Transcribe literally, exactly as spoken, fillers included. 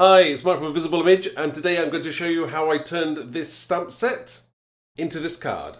Hi, it's Mark from Visible Image, and today I'm going to show you how I turned this stamp set into this card.